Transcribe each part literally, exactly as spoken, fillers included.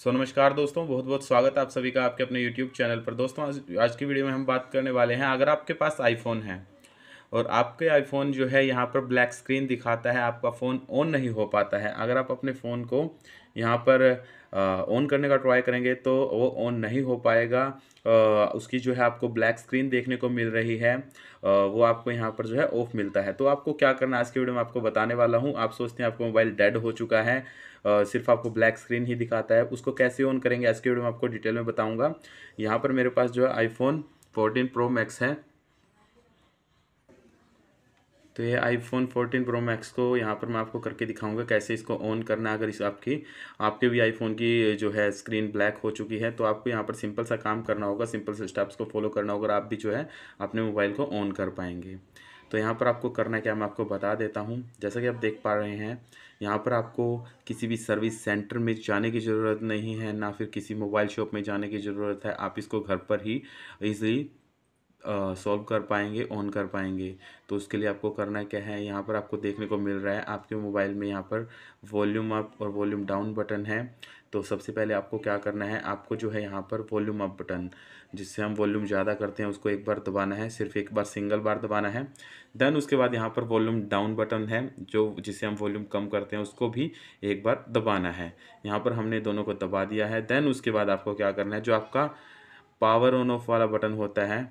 सो नमस्कार दोस्तों, बहुत बहुत स्वागत है आप सभी का आपके अपने YouTube चैनल पर। दोस्तों आज आज की वीडियो में हम बात करने वाले हैं, अगर आपके पास आईफोन है और आपके आईफोन जो है यहाँ पर ब्लैक स्क्रीन दिखाता है, आपका फ़ोन ऑन नहीं हो पाता है, अगर आप अपने फ़ोन को यहाँ पर ऑन करने का ट्राई करेंगे तो वो ऑन नहीं हो पाएगा। आ, उसकी जो है आपको ब्लैक स्क्रीन देखने को मिल रही है, आ, वो आपको यहाँ पर जो है ऑफ मिलता है। तो आपको क्या करना है आज की वीडियो में आपको बताने वाला हूँ। आप सोचते हैं आपका मोबाइल डेड हो चुका है, आ, सिर्फ आपको ब्लैक स्क्रीन ही दिखाता है, उसको कैसे ऑन करेंगे आज की वीडियो में आपको डिटेल में बताऊँगा। यहाँ पर मेरे पास जो है आईफोन फोर्टीन प्रो मैक्स है, तो ये आईफोन फोर्टीन प्रो मैक्स को यहाँ पर मैं आपको करके दिखाऊंगा कैसे इसको ऑन करना। अगर इस आपकी आपके भी आईफोन की जो है स्क्रीन ब्लैक हो चुकी है तो आपको यहाँ पर सिंपल सा काम करना होगा, सिंपल से स्टेप्स को फॉलो करना होगा और आप भी जो है अपने मोबाइल को ऑन कर पाएंगे। तो यहाँ पर आपको करना क्या मैं आपको बता देता हूँ। जैसा कि आप देख पा रहे हैं यहाँ पर आपको किसी भी सर्विस सेंटर में जाने की ज़रूरत नहीं है, ना फिर किसी मोबाइल शॉप में जाने की ज़रूरत है। आप इसको घर पर ही ईजिली सॉल्व uh, कर पाएंगे, ऑन कर पाएंगे। तो उसके लिए आपको करना क्या है, यहाँ पर आपको देखने को मिल रहा है आपके मोबाइल में यहाँ पर वॉल्यूम अप और वॉल्यूम डाउन बटन है। तो सबसे पहले आपको क्या करना है, आपको जो है यहाँ पर वॉल्यूम अप बटन, जिससे हम वॉल्यूम ज़्यादा करते हैं, उसको एक बार दबाना है, सिर्फ एक बार सिंगल बार दबाना है। देन उसके बाद यहाँ पर वॉल्यूम डाउन बटन है, जो जिससे हम वॉल्यूम कम करते हैं, उसको भी एक बार दबाना है। यहाँ पर हमने दोनों को दबा दिया है। देन उसके बाद आपको क्या करना है, जो आपका पावर ऑन ऑफ वाला बटन होता है,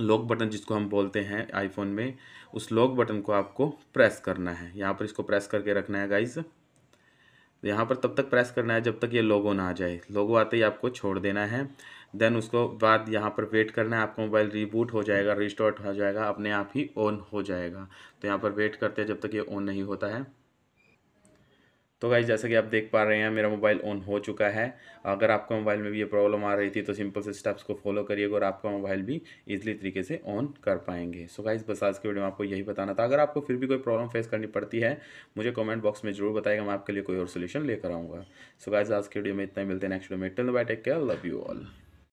लॉक बटन जिसको हम बोलते हैं आईफोन में, उस लॉक बटन को आपको प्रेस करना है। यहाँ पर इसको प्रेस करके रखना है गाइज, यहाँ पर तब तक प्रेस करना है जब तक ये लोगो ना आ जाए। लोगो आते ही आपको छोड़ देना है। देन उसको बाद यहाँ पर वेट करना है, आपका मोबाइल रिबूट हो जाएगा, रिस्टार्ट हो जाएगा, अपने आप ही ऑन हो जाएगा। तो यहाँ पर वेट करते हैं जब तक ये ऑन नहीं होता है। तो गाइस जैसा कि आप देख पा रहे हैं मेरा मोबाइल ऑन हो चुका है। अगर आपका मोबाइल में भी ये प्रॉब्लम आ रही थी तो सिंपल से स्टेप्स को फॉलो करिएगा और आपका मोबाइल भी इजीली तरीके से ऑन कर पाएंगे। सो गाइस बस आज के वीडियो में आपको यही बताना था। अगर आपको फिर भी कोई प्रॉब्लम फेस करनी पड़ती है मुझे कमेंट बॉक्स में जरूर बताएगा, मैं आपके लिए कोई और सोल्यूशन लेकर आऊँगा। सो गाइस आज के वीडियो में इतना, मिलते हैं नेक्स्ट वीडियो में। Till then bye, take care, love you all.